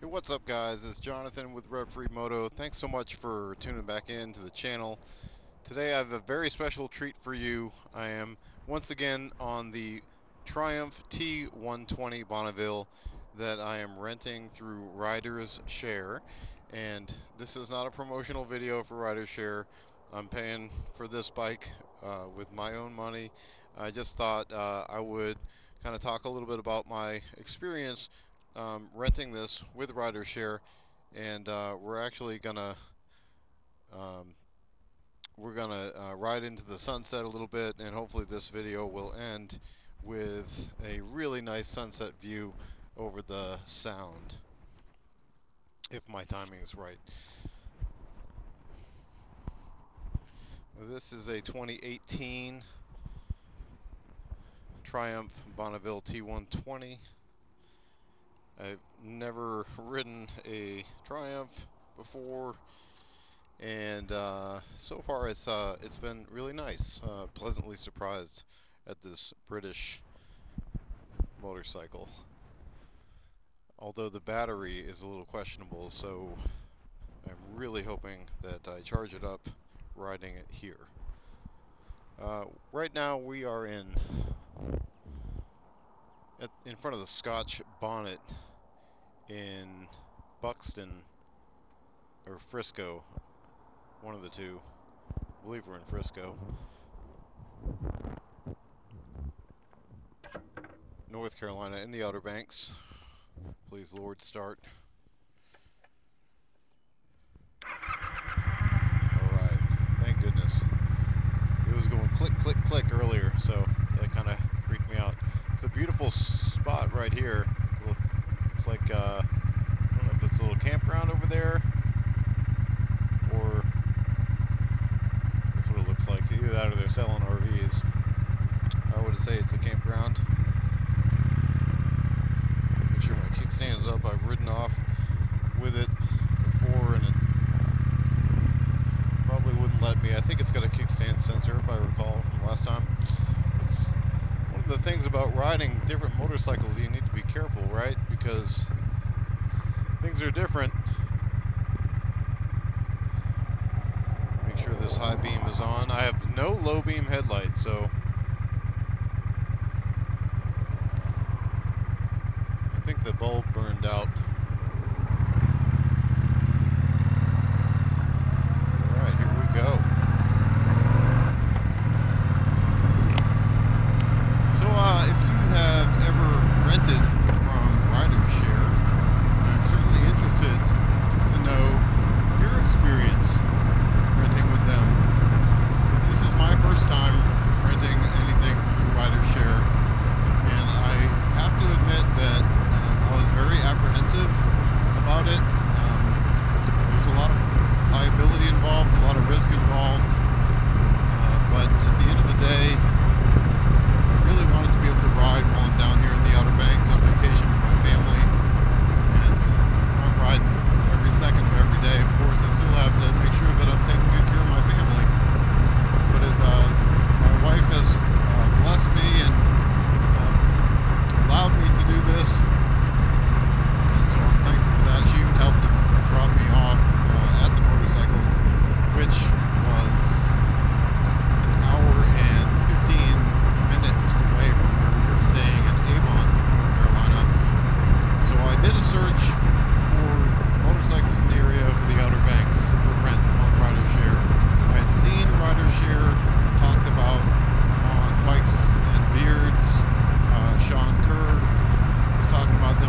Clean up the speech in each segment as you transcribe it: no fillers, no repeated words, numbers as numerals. Hey, what's up guys, it's Jonathan with Rev Free Moto. Thanks so much for tuning back in to the channel. Today I have a very special treat for you. I am once again on the Triumph T120 Bonneville that I am renting through Rider's Share. And this is not a promotional video for Rider's Share. I'm paying for this bike with my own money. I just thought I would kind of talk a little bit about my experience renting this with Rider's Share, and we're actually gonna ride into the sunset a little bit, and hopefully this video will end with a really nice sunset view over the sound, if my timing is right. This is a 2018 Triumph Bonneville T120. I've never ridden a Triumph before, and so far it's been really nice. Pleasantly surprised at this British motorcycle. Although the battery is a little questionable, so I'm really hoping that I charge it up riding it here. Right now we are in front of the Scotch Bonnet in Buxton or Frisco, one of the two. I believe we're in Frisco, North Carolina, in the Outer Banks. Please, Lord, start. Alright, thank goodness. It was going click, click, click earlier, so that kind of freaked me out. It's a beautiful spot right here. It's like, I don't know if it's a little campground over there, or that's what it looks like. Either that or they're selling RVs. I would say it's a campground. Make sure my kickstand's up. I've ridden off with it before, and it probably wouldn't let me. I think it's got a kickstand sensor, if I recall from last time. It's one of the things about riding different motorcycles, you need to be careful, right? Because things are different. Make sure this high beam is on. I have no low beam headlights, so I think the bulb burned out. Alright, here we go. So if you have ever rented from Rider's Share, I'm certainly interested to know your experience renting with them, because this is my first time renting anything through Rider's Share, and I have to admit that I was very apprehensive about it. There's a lot of liability involved, a lot of risk involved, but at the end of the day, I really wanted to be able to ride while I'm down here in the Outer Banks on vacation with my family, and I'm riding every second of every day. Of course, I still have to make sure that I'm taking good care of my family, but my wife has blessed me and allowed me to do this. I'm thankful for that. She even helped drop me off at the motorcycle, which was an hour and 15 minutes away from where we were staying in Avon, North Carolina. So I did a search for motorcycles in the area of the Outer Banks for rent on Rider's Share. I had seen Rider's Share talked about on Bikes and Beards. Sean Kerr was talking about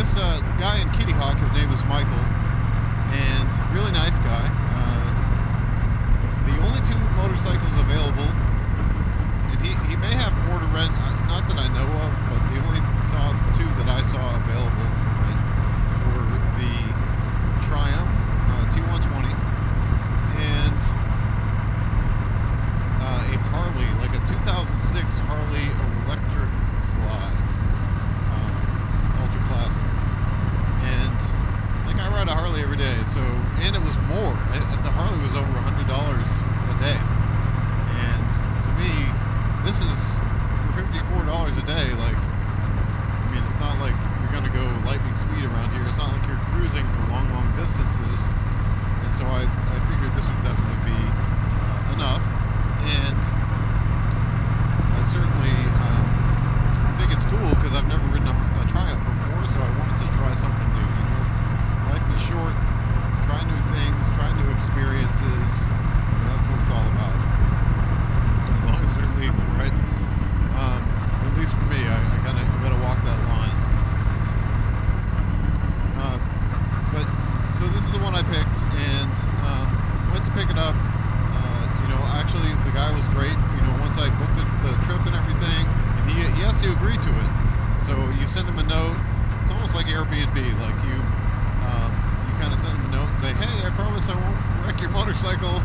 this guy in Kitty Hawk, his name is Michael, and really nice guy. The only two motorcycles available, and he may have more to rent, not that I know of, but the only two that I saw available for rent were the Triumph T120 and a Harley, like a 2006 Harley Electric Glide, ultra classic. And like, I ride a Harley every day, so, and it was more. The Harley was over $100 a day, and to me, this is for $54 a day. Like, I mean, it's not like you're gonna go lightning speed around here. It's not like you're cruising for long distances, and so I figured this would definitely be enough. And I certainly I think it's cool because I've never ridden a Triumph before, so I wanted to try something new. You know, life is short. Try new things. Try new experiences. And that's what it's all about. As long as they're legal, right? At least for me, I gotta walk that line. But so this is the one I picked, and went to pick it up. Actually, the guy was great. You know, once I booked the trip and everything, and he has to agree to it. So you send him a note. It's almost like Airbnb. Like, you kind of send him a note and say, "Hey, I promise I won't wreck your motorcycle.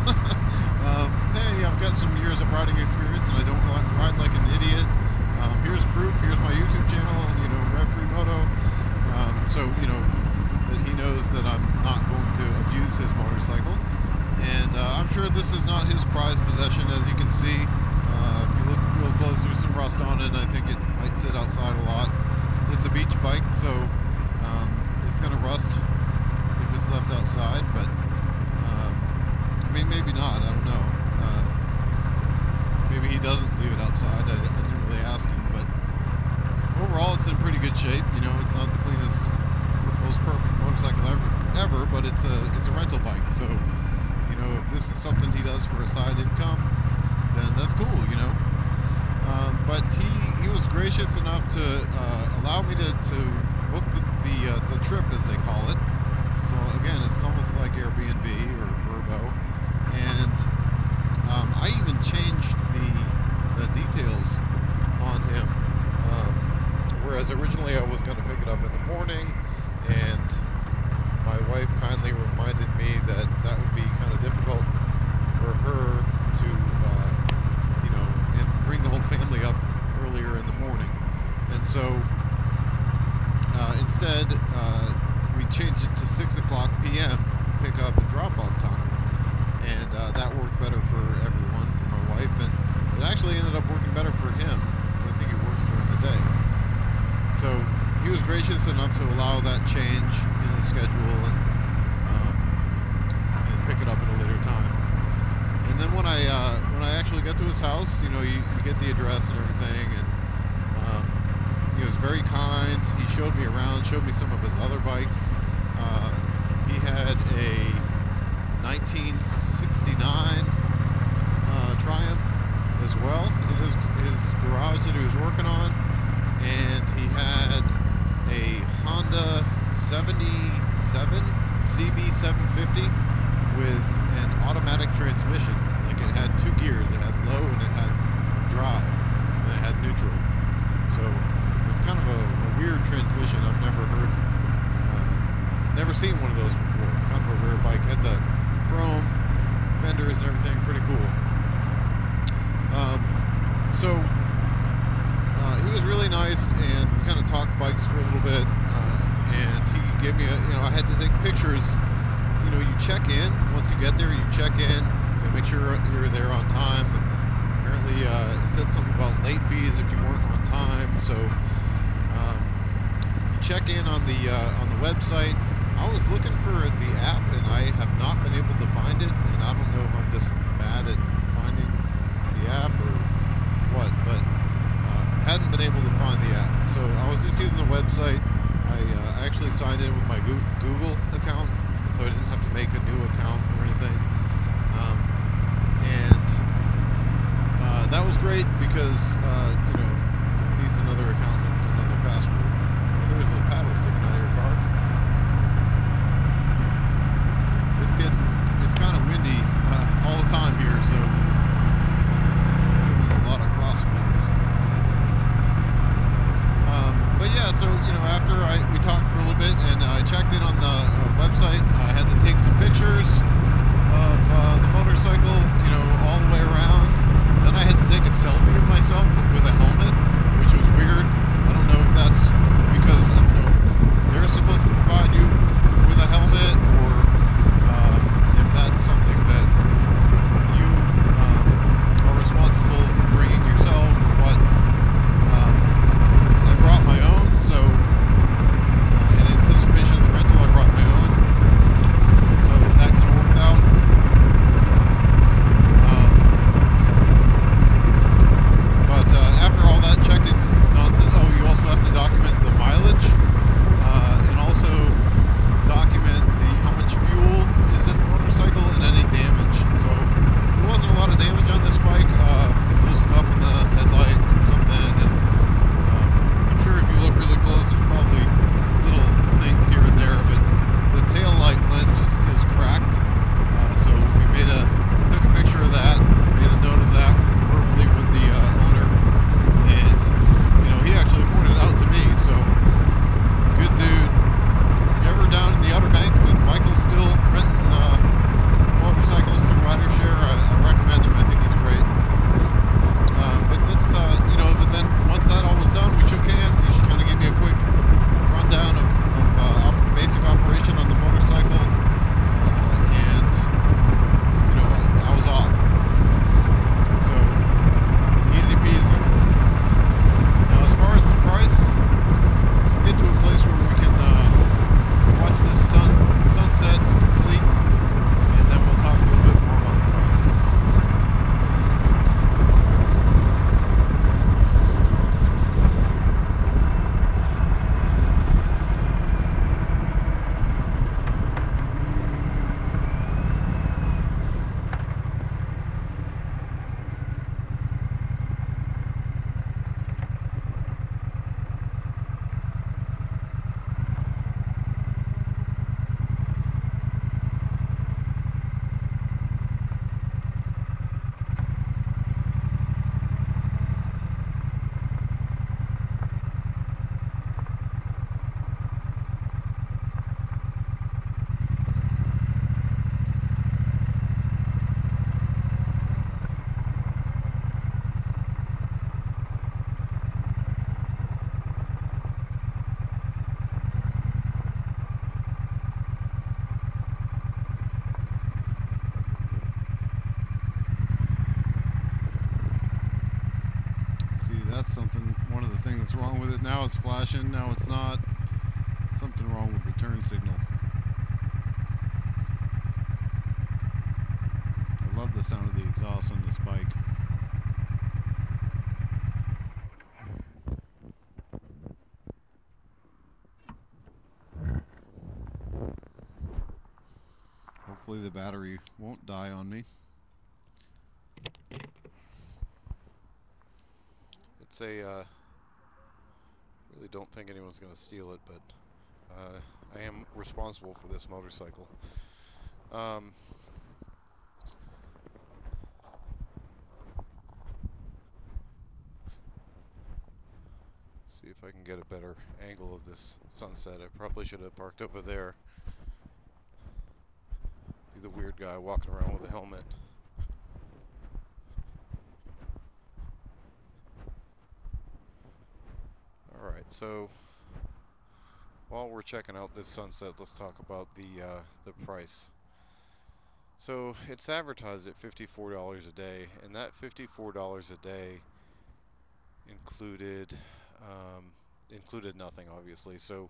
Hey, I've got some years of riding experience, and I don't ride like an idiot. Here's proof. Here's my YouTube channel. You know, Rev Free Moto." So you know that he knows that I'm not going to abuse his motorcycle. And I'm sure this is not his prized possession, as you can see. If you look real close, there's some rust on it, and I think it might sit outside a lot. It's a beach bike, so it's going to rust if it's left outside, but I mean, maybe not, I don't know. Maybe he doesn't leave it outside, I didn't really ask him, but overall it's in pretty good shape. You know, it's not the cleanest, most perfect motorcycle ever, but it's a rental bike, so... You know, if this is something he does for a side income, then that's cool, you know. But he was gracious enough to allow me to book the trip, as they call it. So again, it's almost like Airbnb or Vrbo. And I even changed the details on him. Whereas originally I was going to pick it up in the morning, and my wife kindly reminded me that that would be kind of difficult for her to, you know, and bring the whole family up earlier in the morning. And so instead, we changed it to 6 o'clock p.m. pick up and drop off time. And that worked better for everyone, for my wife, and it actually ended up working better for him. So I think it works during the day. So he was gracious enough to allow that change in the schedule and pick it up at a later time. And then when I actually got to his house, you know, you get the address and everything, and he was very kind. He showed me around, showed me some of his other bikes. He had a 1969 Triumph as well in his garage that he was working on, and he had a Honda CB750 with an automatic transmission. Like, it had two gears, it had low and it had drive, and it had neutral. So it's kind of a weird transmission. I've never seen one of those before. Kind of a rare bike. Had the chrome fenders and everything, pretty cool. He was really nice, and we kind of talked bikes for a little bit, and he gave me I had to take pictures. You know, you check in, once you get there, you check in, and make sure you're there on time. Apparently, it said something about late fees if you weren't on time, so, you check in on the website. I was looking for the app, and I have not been able to find it, and I don't know if I'm just bad at finding the app or what, but... hadn't been able to find the app, so I was just using the website. I actually signed in with my Google account, so I didn't have to make a new account or anything, and that was great because, needs another account and another password. Well, there's a paddle sticking out of your car. It's kind of windy all the time here, so feeling a lot of crosswinds. But yeah, so you know, after we talked for a little bit, and I checked in on the website, I had to take some pictures of the motorcycle, you know, all the way around. Then I had to take a selfie of myself with a helmet, which was weird. I don't know if that's because, I don't know, they're supposed to provide you with a helmet, or if that's something that you are responsible for bringing yourself or what. I brought my own, so in anticipation of the rental, I brought my own. So that kind of worked out. After all that check-in nonsense, oh, you also have to document the mileage, and also document how much fuel is in the motorcycle and any damage. So there wasn't a lot of damage on this bike, little stuff in the headlight or something, and I'm sure if you look really close, there's probably little things here and there, but the tail light lens is cracked, so we took a picture of that, made a note of that verbally with the owner, and you know, he actually pointed it out to me. So good dude. You ever down in the Outer Banks and Michael's still renting motorcycles through Rider's Share, I recommend him. I think he's great. But that's you know, but then once that all was done, we shook hands. He kind of gave me a quick rundown of basic operation on the motorcycle, and you know, I was off. So easy peasy. Now, as far as the price, let's get to a place where we can watch this sunset complete, and then we'll talk a little bit more about the price. One of the things that's wrong with it now, it's flashing, now it's not. Something wrong with the turn signal. I love the sound of the exhaust on this bike. Hopefully the battery won't die on me. It's a really don't think anyone's gonna steal it, but I am responsible for this motorcycle. See if I can get a better angle of this sunset. I probably should have parked over there. Be the weird guy walking around with a helmet. Alright, so while we're checking out this sunset, let's talk about the price. So it's advertised at $54 a day, and that $54 a day included included nothing, obviously. So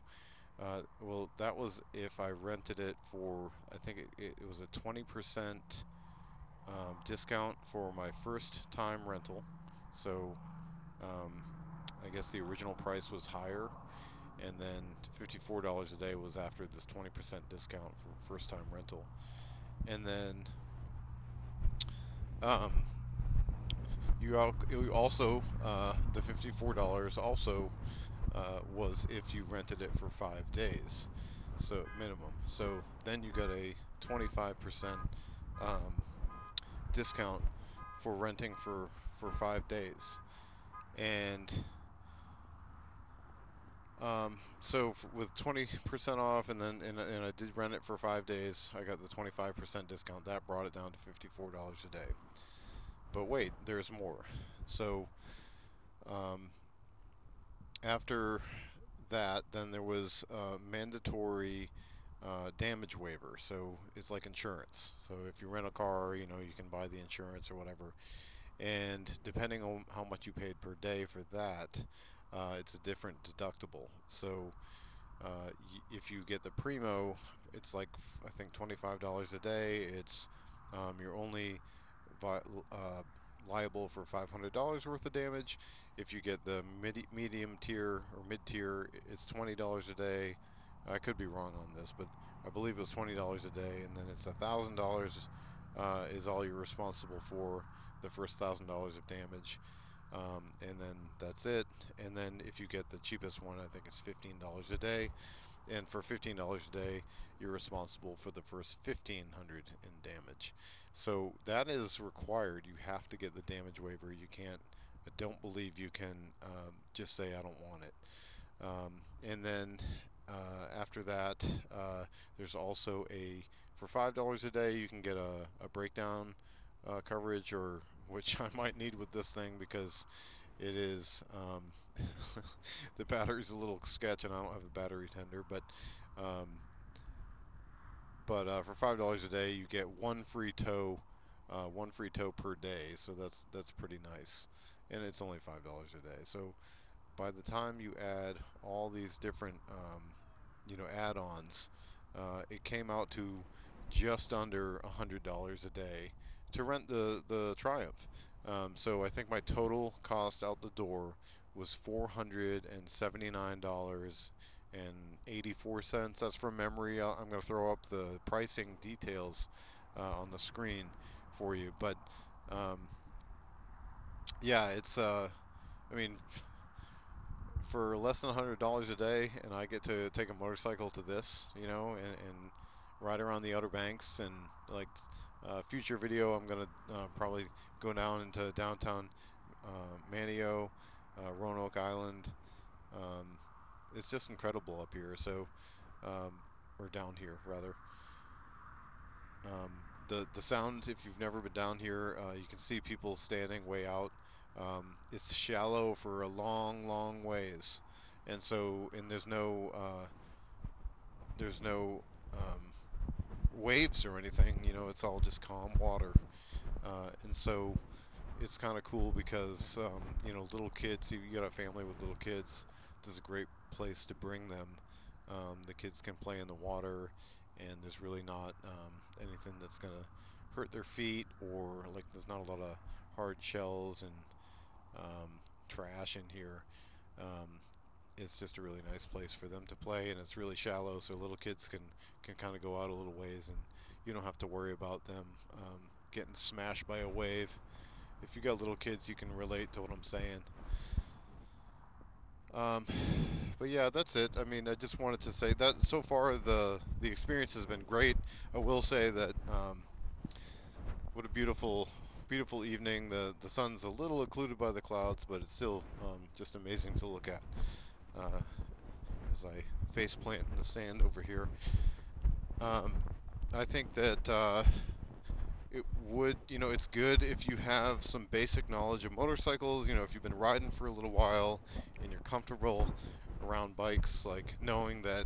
well, that was if I rented it for, I think it was a 20% discount for my first time rental. So I guess the original price was higher, and then $54 a day was after this 20% discount for first time rental. And then you also the $54 also was if you rented it for 5 days, so minimum. So then you got a 25% discount for renting for 5 days. And so with 20% off, and then and I did rent it for 5 days, I got the 25% discount. That brought it down to $54 a day. But wait, there's more. So after that, then there was a mandatory damage waiver. So it's like insurance. So if you rent a car, you know, you can buy the insurance or whatever. And depending on how much you paid per day for that, it's a different deductible. So if you get the primo, it's like, I think, $25 a day. It's you're only liable for $500 worth of damage. If you get the medium tier or mid tier, it's $20 a day. I could be wrong on this, but I believe it was $20 a day. And then it's $1,000 is all you're responsible for, the first $1,000 of damage. And then that's it. And then if you get the cheapest one, I think it's $15 a day. And for $15 a day, you're responsible for the first $1,500 in damage. So that is required. You have to get the damage waiver. You can't, I don't believe you can just say, I don't want it. And then after that, there's also a, for $5 a day, you can get a breakdown coverage, or which I might need with this thing, because it is the battery's a little sketch, and I don't have a battery tender. But for $5 a day, you get one free tow per day. So that's pretty nice, and it's only $5 a day. So by the time you add all these different you know, add-ons, it came out to just under $100 a day to rent the Triumph. So I think my total cost out the door was $479.84. That's from memory. I'm going to throw up the pricing details on the screen for you. But yeah, it's I mean, for less than $100 a day, and I get to take a motorcycle to this, you know, and ride around the Outer Banks. And like, future video, I'm gonna probably go down into downtown Manteo, Roanoke Island. It's just incredible up here. So, or down here rather. The sound, if you've never been down here, you can see people standing way out. It's shallow for a long ways, and so, and there's no waves or anything, you know, it's all just calm water. And so it's kind of cool because, you know, little kids, you got a family with little kids, this is a great place to bring them. The kids can play in the water, and there's really not anything that's going to hurt their feet, or like, there's not a lot of hard shells and trash in here. It's just a really nice place for them to play, and it's really shallow, so little kids can kind of go out a little ways, and you don't have to worry about them getting smashed by a wave. If you got little kids, you can relate to what I'm saying. But yeah, that's it. I mean, I just wanted to say that so far the experience has been great. I will say that what a beautiful evening. The sun's a little occluded by the clouds, but it's still just amazing to look at. As I face plant in the sand over here, I think that it would, you know, it's good if you have some basic knowledge of motorcycles. You know, if you've been riding for a little while and you're comfortable around bikes, like knowing that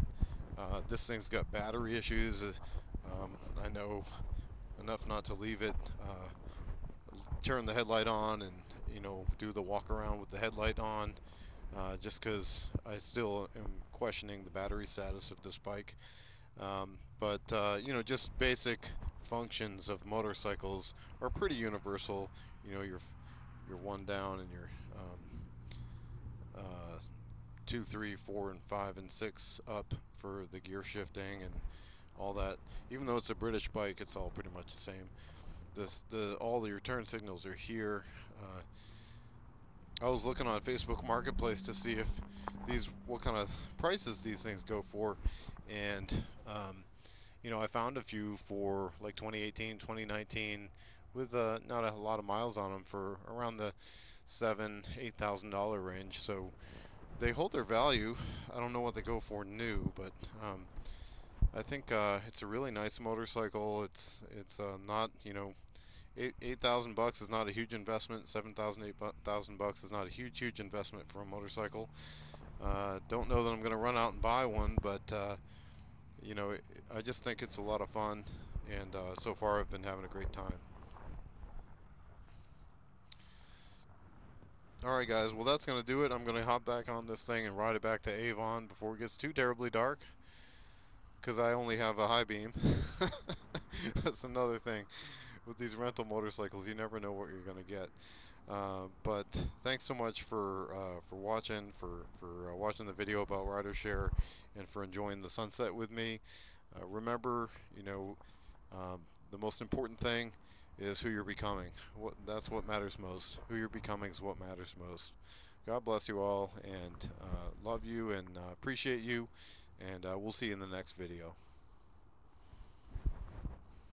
this thing's got battery issues. I know enough not to leave it, turn the headlight on, and you know, do the walk around with the headlight on. Just because I still am questioning the battery status of this bike. But, you know, just basic functions of motorcycles are pretty universal. You know, your one down and your 2, 3, 4, and 5, and 6 up for the gear shifting and all that. Even though it's a British bike, it's all pretty much the same. All your turn signals are here. I was looking on Facebook Marketplace to see if what kind of prices these things go for. And you know, I found a few for like 2018, 2019 with not a lot of miles on them for around the $7,000-$8,000 range. So they hold their value. I don't know what they go for new, but I think it's a really nice motorcycle. It's not, you know, $8,000 is not a huge investment. $7,000, $8,000 is not a huge investment for a motorcycle. Don't know that I'm going to run out and buy one, but you know, I just think it's a lot of fun, and so far I've been having a great time. Alright guys, well that's going to do it. I'm going to hop back on this thing and ride it back to Avon before it gets too terribly dark, because I only have a high beam. That's another thing with these rental motorcycles, you never know what you're going to get. But thanks so much for watching the video about Rider's Share and for enjoying the sunset with me. Remember, you know, the most important thing is who you're becoming. That's what matters most. Who you're becoming is what matters most. God bless you all, and love you and appreciate you, and we'll see you in the next video.